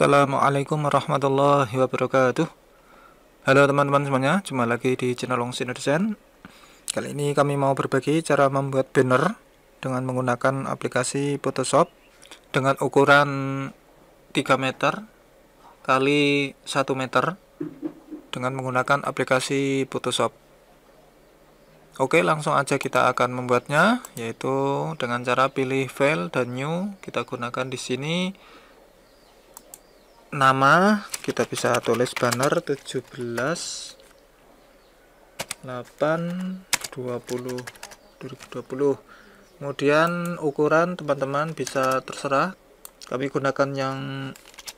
Assalamualaikum warahmatullahi wabarakatuh. Halo teman-teman semuanya, jumpa lagi di channel Wong Sinau Desain. Kali ini kami mau berbagi cara membuat banner dengan menggunakan aplikasi Photoshop dengan ukuran 3 meter kali 1 meter dengan menggunakan aplikasi Photoshop. Oke, langsung aja kita akan membuatnya, yaitu dengan cara pilih file dan new. Kita gunakan di sini nama, kita bisa tulis banner 17/8/2020. Kemudian ukuran teman-teman bisa terserah, kami gunakan yang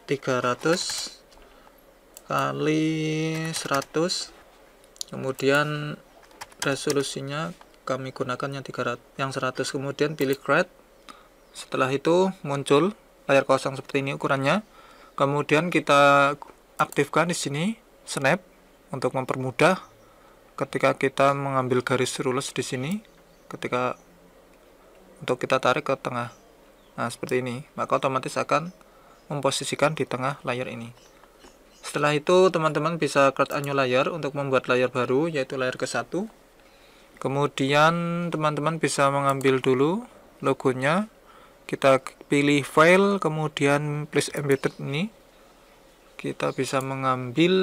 300 kali 100. Kemudian resolusinya kami gunakan yang 100. Kemudian pilih create. Setelah itu muncul layar kosong seperti ini ukurannya. Kemudian kita aktifkan di sini snap untuk mempermudah ketika kita mengambil garis rulers di sini, ketika untuk kita tarik ke tengah. Nah, seperti ini, maka otomatis akan memposisikan di tengah layar ini. Setelah itu teman-teman bisa create a new layer untuk membuat layar baru, yaitu layar ke-1. Kemudian teman-teman bisa mengambil dulu logonya. Kita pilih file, kemudian place embedded ini. Kita bisa mengambil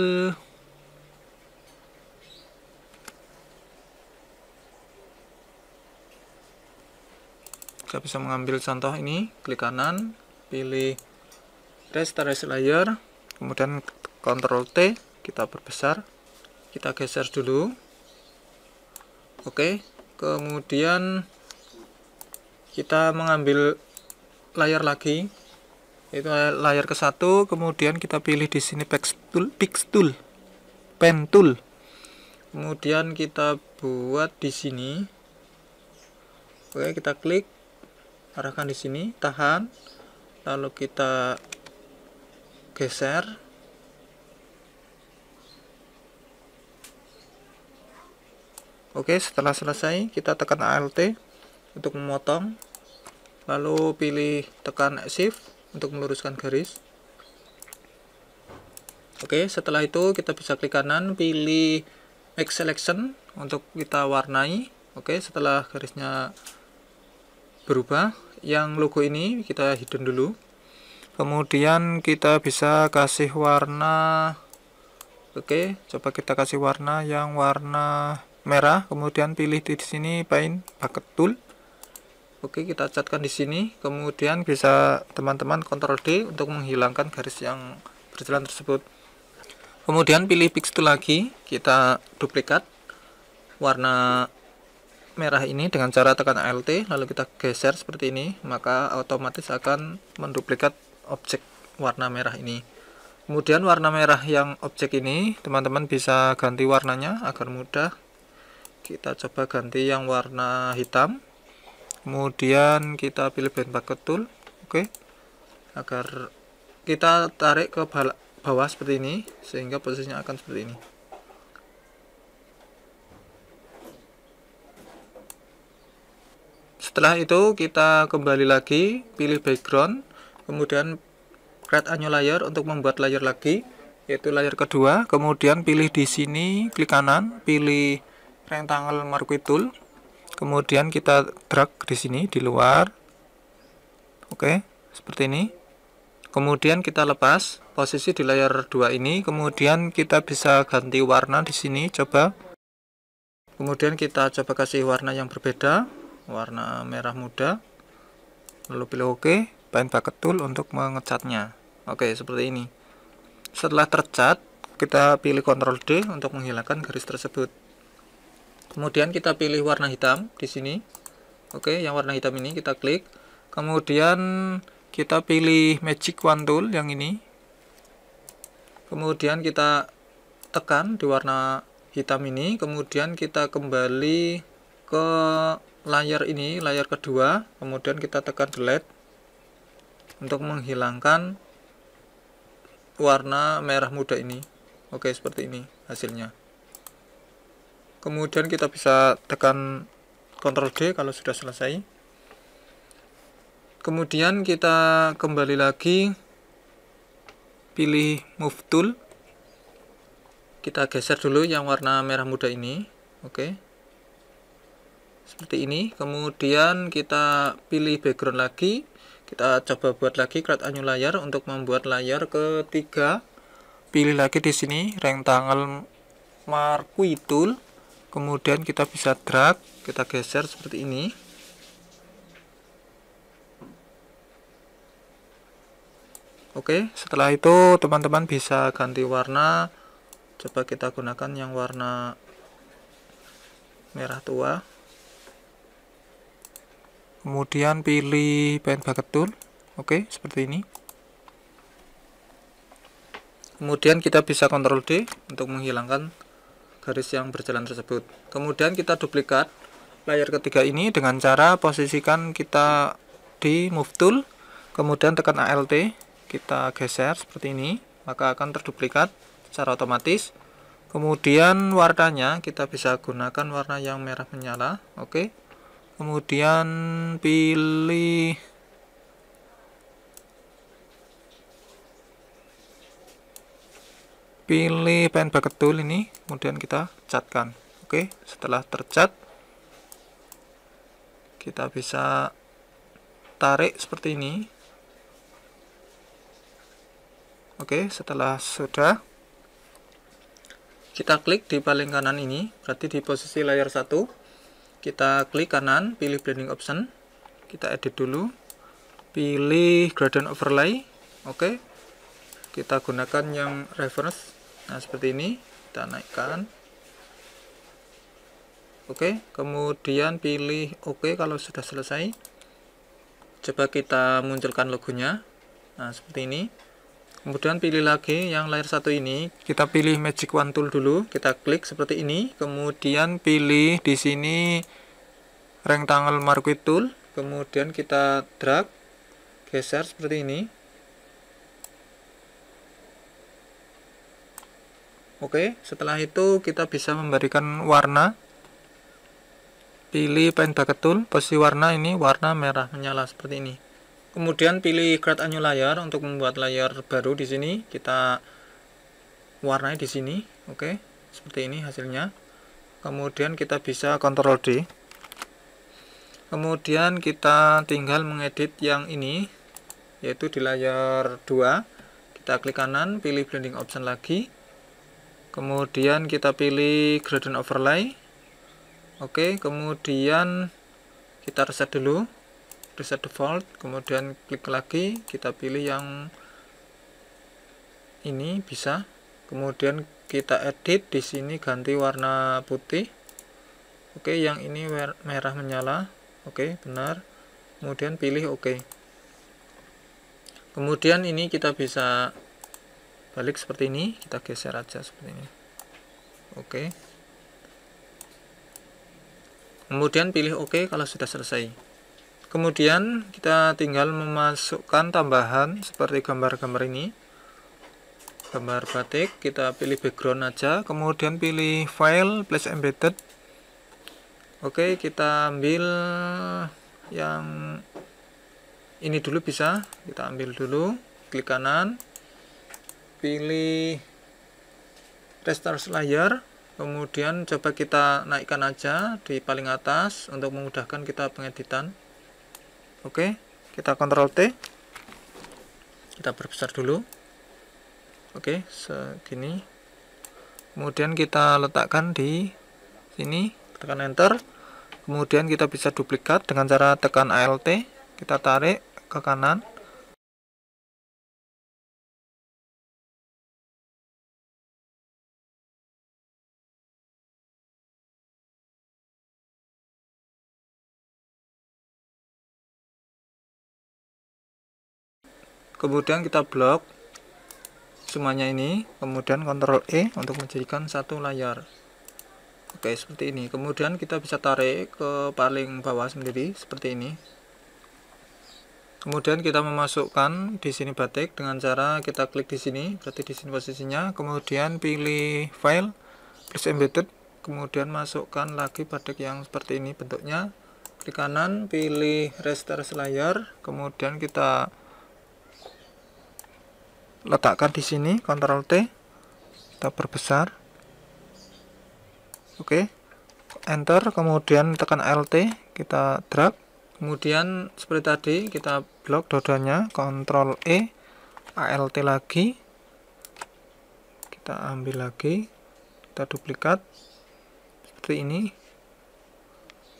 contoh ini, klik kanan, pilih resize layer, kemudian Ctrl T, kita perbesar, kita geser dulu. Oke, kemudian kita mengambil layar lagi, itu layar ke-1. Kemudian kita pilih di sini pen tool, kemudian kita buat di sini. Oke, kita klik, arahkan di sini, tahan, lalu kita geser. Oke, setelah selesai kita tekan Alt untuk memotong, lalu pilih tekan shift untuk meluruskan garis. Oke, setelah itu kita bisa klik kanan, pilih make selection untuk kita warnai. Oke, setelah garisnya berubah, yang logo ini kita hidden dulu. Kemudian kita bisa kasih warna. Oke, coba kita kasih warna yang warna merah, kemudian pilih di sini paint bucket tool. Oke, kita catkan di sini. Kemudian bisa teman-teman Ctrl D untuk menghilangkan garis yang berjalan tersebut. Kemudian pilih pixel lagi, kita duplikat warna merah ini dengan cara tekan Alt, lalu kita geser seperti ini, maka otomatis akan menduplikat objek warna merah ini. Kemudian warna merah yang objek ini teman-teman bisa ganti warnanya agar mudah. Kita coba ganti yang warna hitam. Kemudian kita pilih band bucket tool. Oke, agar kita tarik ke bawah seperti ini sehingga posisinya akan seperti ini. Setelah itu kita kembali lagi, pilih background, kemudian create a new layer untuk membuat layer lagi, yaitu layer kedua. Kemudian pilih di sini, klik kanan, pilih rectangle marquee tool. Kemudian kita drag di sini di luar, Oke, seperti ini. Kemudian kita lepas posisi di layar 2 ini, kemudian kita bisa ganti warna di sini, coba. Kemudian kita coba kasih warna yang berbeda, warna merah muda. Lalu pilih OK, paint bucket tool untuk mengecatnya. Oke, seperti ini. Setelah tercat, kita pilih Ctrl D untuk menghilangkan garis tersebut. Kemudian kita pilih warna hitam di sini. Oke, yang warna hitam ini kita klik. Kemudian kita pilih Magic Wand Tool yang ini. Kemudian kita tekan di warna hitam ini. Kemudian kita kembali ke layar ini, layar kedua. Kemudian kita tekan Delete untuk menghilangkan warna merah muda ini. Oke, seperti ini hasilnya. Kemudian kita bisa tekan Ctrl D kalau sudah selesai. Kemudian kita kembali lagi, pilih Move Tool. Kita geser dulu yang warna merah muda ini. Oke, seperti ini. Kemudian kita pilih background lagi. Kita coba buat lagi create a new layer untuk membuat layar ketiga. Pilih lagi di sini rectangle marquee tool. Kemudian kita bisa drag, kita geser seperti ini. Oke, setelah itu teman-teman bisa ganti warna. Coba kita gunakan yang warna merah tua. Kemudian pilih paint bucket tool. Oke, seperti ini. Kemudian kita bisa Ctrl D untuk menghilangkan garis yang berjalan tersebut. Kemudian kita duplikat layar ketiga ini dengan cara posisikan kita di move tool, kemudian tekan Alt, kita geser seperti ini, maka akan terduplikat secara otomatis. Kemudian warnanya kita bisa gunakan warna yang merah menyala. Oke. Kemudian pilih paint bucket tool ini, kemudian kita catkan. Oke, setelah tercat kita bisa tarik seperti ini. Oke, setelah sudah kita klik di paling kanan ini, berarti di posisi layar 1. Kita klik kanan, pilih blending option, kita edit dulu, pilih gradient overlay. Oke, kita gunakan yang reference. Nah, seperti ini, kita naikkan. Oke, kemudian pilih OK kalau sudah selesai. Coba kita munculkan logonya. Nah, seperti ini. Kemudian pilih lagi yang layar 1 ini, kita pilih Magic Wand Tool dulu, kita klik seperti ini, kemudian pilih di sini rectangle marquee tool, kemudian kita drag, geser seperti ini. Oke, setelah itu kita bisa memberikan warna. Pilih paint bucket tool, posisi warna ini warna merah menyala seperti ini. Kemudian pilih create a new layer untuk membuat layar baru di sini. Kita warnai di sini. Oke, seperti ini hasilnya. Kemudian kita bisa Ctrl D. Kemudian kita tinggal mengedit yang ini, yaitu di layar 2. Kita klik kanan, pilih blending option lagi. Kemudian kita pilih gradient overlay. Oke, kemudian kita reset dulu. Reset default, kemudian klik lagi, kita pilih yang ini bisa. Kemudian kita edit di sini, ganti warna putih. Oke, yang ini merah menyala. Oke, benar. Kemudian pilih OK. Kemudian ini kita bisa balik seperti ini, kita geser aja seperti ini. Oke. Kemudian pilih OK kalau sudah selesai. Kemudian kita tinggal memasukkan tambahan seperti gambar-gambar ini, gambar batik. Kita pilih background aja, kemudian pilih file, place embedded. Oke, kita ambil yang ini dulu bisa, kita ambil dulu, klik kanan, pilih restart layer. Kemudian coba kita naikkan aja di paling atas untuk memudahkan kita pengeditan. Oke, Kita Ctrl T, kita perbesar dulu. Oke, segini. Kemudian kita letakkan di sini, tekan Enter. Kemudian kita bisa duplikat dengan cara tekan Alt, kita tarik ke kanan. Kemudian kita blok semuanya ini, kemudian Ctrl E untuk menjadikan satu layar. Oke, seperti ini. Kemudian kita bisa tarik ke paling bawah sendiri seperti ini. Kemudian kita memasukkan di sini batik dengan cara kita klik di sini, berarti di sini posisinya. Kemudian pilih file, plus embedded, kemudian masukkan lagi batik yang seperti ini bentuknya. Klik kanan, pilih raster layar, kemudian kita letakkan di sini, Ctrl T, kita perbesar. Oke, Enter, kemudian tekan Alt, kita drag. Kemudian seperti tadi kita blok dodanya, Ctrl E, Alt lagi, kita ambil lagi, kita duplikat seperti ini.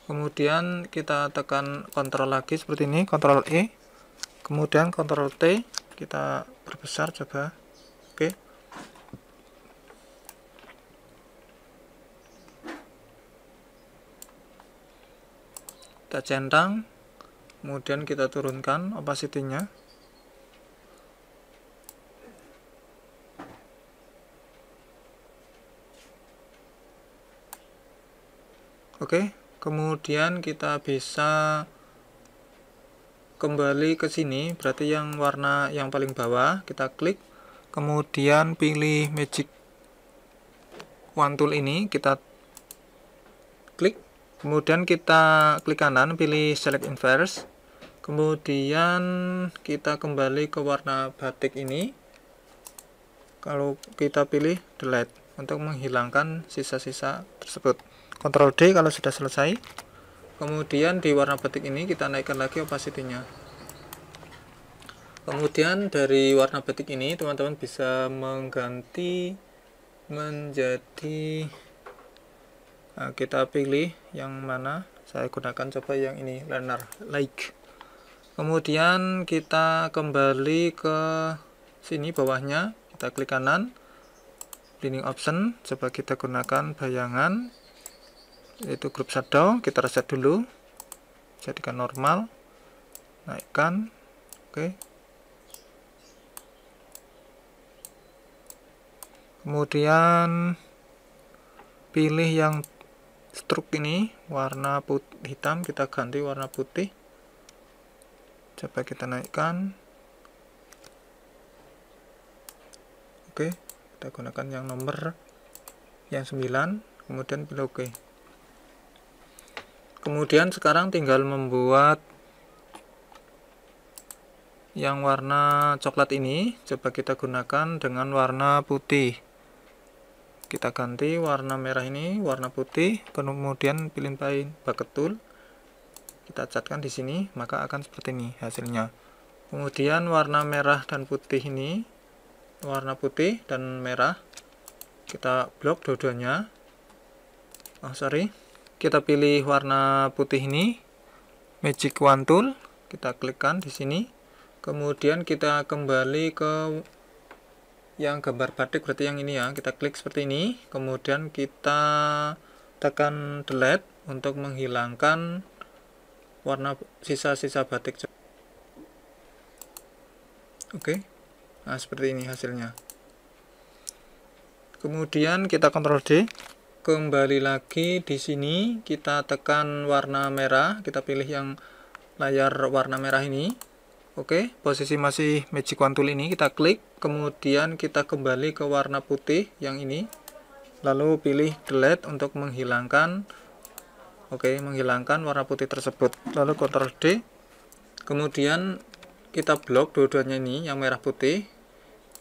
Kemudian kita tekan Ctrl lagi seperti ini, Ctrl E, kemudian Ctrl T, kita perbesar coba. Oke. Kita centang, kemudian kita turunkan opacity-nya. Oke, kemudian kita bisa kembali ke sini, berarti yang warna yang paling bawah kita klik, kemudian pilih magic wand tool ini, kita klik, kemudian kita klik kanan, pilih select inverse, kemudian kita kembali ke warna batik ini, kalau kita pilih delete untuk menghilangkan sisa-sisa tersebut. Ctrl D kalau sudah selesai. Kemudian di warna batik ini kita naikkan lagi opacity-nya. Kemudian dari warna batik ini teman-teman bisa mengganti menjadi, nah, kita pilih yang mana, saya gunakan coba yang ini, liner like. Kemudian kita kembali ke sini bawahnya, kita klik kanan, blending option, coba kita gunakan bayangan, yaitu grup shadow, kita reset dulu, jadikan normal, naikkan. Oke. Kemudian pilih yang stroke ini, warna hitam kita ganti warna putih, coba kita naikkan. Oke, kita gunakan yang nomor yang 9, kemudian pilih oke. Kemudian sekarang tinggal membuat yang warna coklat ini, coba kita gunakan dengan warna putih, kita ganti warna merah ini warna putih, kemudian pilih bucket tool, kita catkan di sini, maka akan seperti ini hasilnya. Kemudian warna merah dan putih ini, warna putih dan merah, kita blok dua-duanya. Kita pilih warna putih ini, magic wand tool, kita klikkan di sini, kemudian kita kembali ke yang gambar batik, berarti yang ini ya, kita klik seperti ini, kemudian kita tekan delete untuk menghilangkan warna sisa-sisa batik. Oke, nah seperti ini hasilnya. Kemudian kita Ctrl D, kembali lagi di sini, kita tekan warna merah, kita pilih yang layar warna merah ini. Oke, posisi masih magic wand tool ini, kita klik, kemudian kita kembali ke warna putih yang ini, lalu pilih delete untuk menghilangkan. Oke, menghilangkan warna putih tersebut, lalu Ctrl D, kemudian kita blok dua-duanya ini, yang merah putih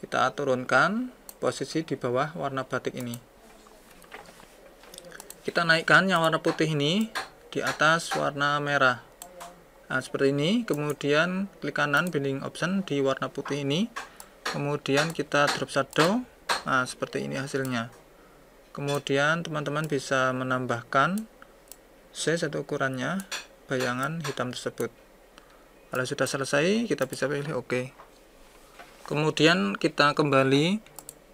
kita turunkan posisi di bawah warna batik ini, kita naikkan yang warna putih ini di atas warna merah. Nah, seperti ini. Kemudian klik kanan blending option di warna putih ini. Kemudian kita drop shadow. Nah, seperti ini hasilnya. Kemudian teman-teman bisa menambahkan size atau ukurannya bayangan hitam tersebut. Kalau sudah selesai, kita bisa pilih OK. Kemudian kita kembali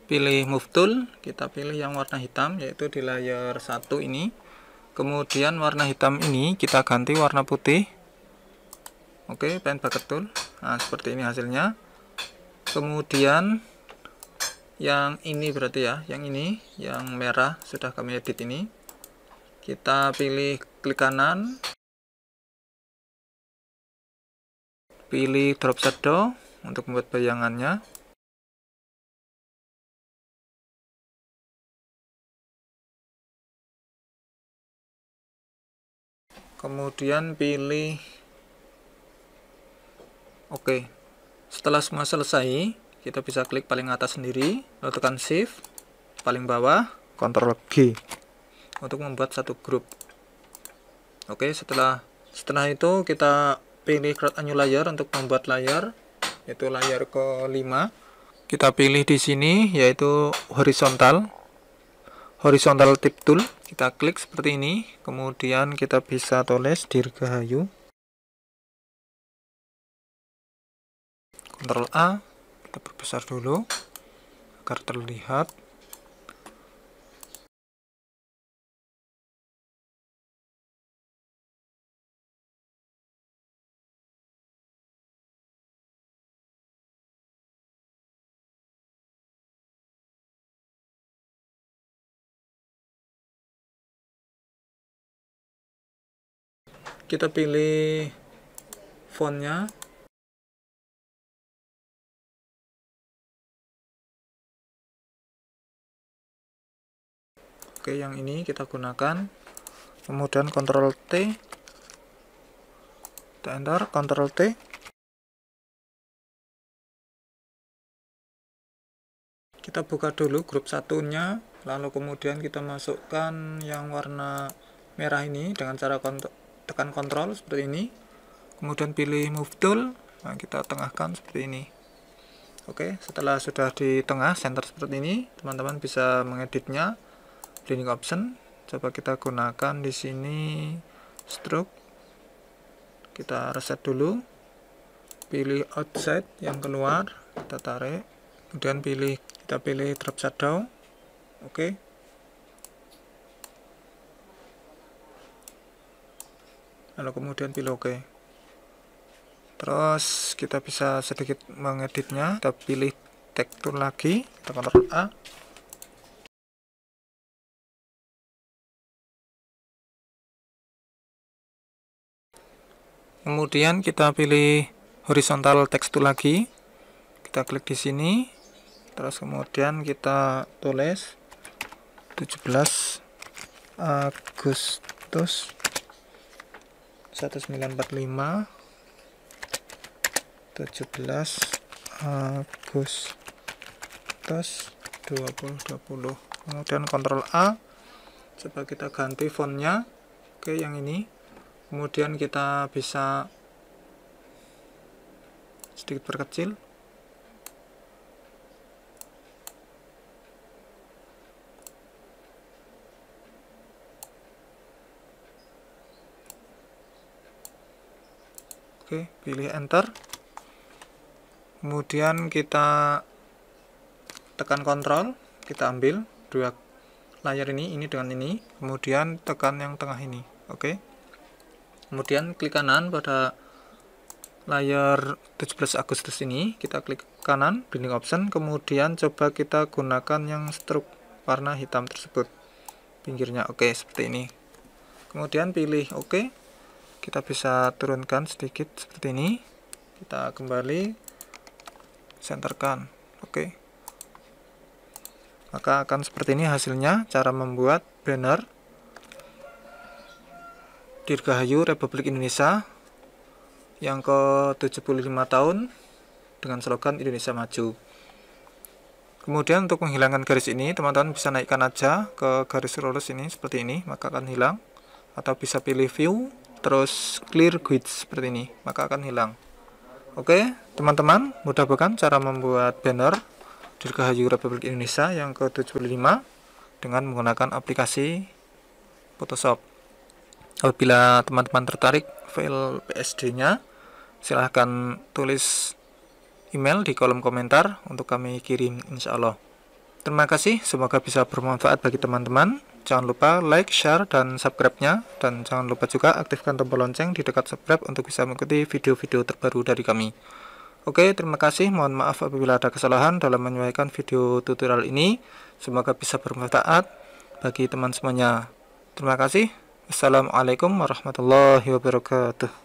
pilih move tool, kita pilih yang warna hitam, yaitu di layer 1 ini. Kemudian warna hitam ini kita ganti warna putih. Oke, pen bucket tool. Nah, seperti ini hasilnya. Kemudian yang ini berarti ya, yang ini, yang merah sudah kami edit ini. Kita pilih klik kanan, pilih drop shadow untuk membuat bayangannya. Kemudian pilih OK. Setelah semua selesai, kita bisa klik paling atas sendiri, lalu tekan shift, paling bawah, Ctrl G untuk membuat satu grup. Oke, setelah itu kita pilih create a new layer untuk membuat layer, yaitu layer ke-5. Kita pilih di sini, yaitu horizontal tip tool. Kita klik seperti ini, kemudian kita bisa tulis Dirgahayu, Ctrl A. Kita perbesar dulu agar terlihat. Kita pilih fontnya. Oke, yang ini kita gunakan, kemudian Ctrl T, kita enter, Ctrl T. Kita buka dulu grup satunya, lalu kemudian kita masukkan yang warna merah ini dengan cara tekan Ctrl seperti ini. Kemudian pilih move tool, nah, kita tengahkan seperti ini. Oke, setelah sudah di tengah, center seperti ini, teman-teman bisa mengeditnya. Blending option, coba kita gunakan di sini stroke. Kita reset dulu. Pilih outside yang keluar, kita tarik. Kemudian kita pilih drop shadow. Oke. Lalu kemudian pilih OK. Terus kita bisa sedikit mengeditnya. Kita pilih tekstur lagi, kita Ctrl A. Kemudian kita pilih horizontal tekstur lagi. Kita klik di sini. Terus kemudian kita tulis 17 Agustus 1945. 17 Agustus 2020. Kemudian Ctrl A. Coba kita ganti fontnya. Oke, yang ini. Kemudian kita bisa sedikit perkecil. Oke, pilih enter. Kemudian kita tekan Ctrl, kita ambil dua layar ini dengan ini. Kemudian tekan yang tengah ini. Oke. Kemudian klik kanan pada layer 17 Agustus ini, kita klik kanan blending option, kemudian coba kita gunakan yang stroke warna hitam tersebut pinggirnya. Oke, seperti ini. Kemudian pilih OK. Kita bisa turunkan sedikit seperti ini. Kita kembali centerkan. Oke. Maka akan seperti ini hasilnya cara membuat banner Dirgahayu Republik Indonesia yang ke-75 tahun dengan slogan Indonesia Maju. Kemudian untuk menghilangkan garis ini, teman-teman bisa naikkan aja ke garis lurus ini seperti ini, maka akan hilang. Atau bisa pilih view, terus clear grid seperti ini, maka akan hilang. Oke teman-teman, mudah bukan cara membuat banner Dirgahayu Republik Indonesia yang ke-75 dengan menggunakan aplikasi Photoshop. Apabila teman-teman tertarik file PSD-nya, silahkan tulis email di kolom komentar untuk kami kirim, insya Allah. Terima kasih, semoga bisa bermanfaat bagi teman-teman. Jangan lupa like, share, dan subscribe-nya. Dan jangan lupa juga aktifkan tombol lonceng di dekat subscribe untuk bisa mengikuti video-video terbaru dari kami. Oke, terima kasih. Mohon maaf apabila ada kesalahan dalam menyampaikan video tutorial ini. Semoga bisa bermanfaat bagi teman semuanya. Terima kasih. Assalamualaikum warahmatullahi wabarakatuh.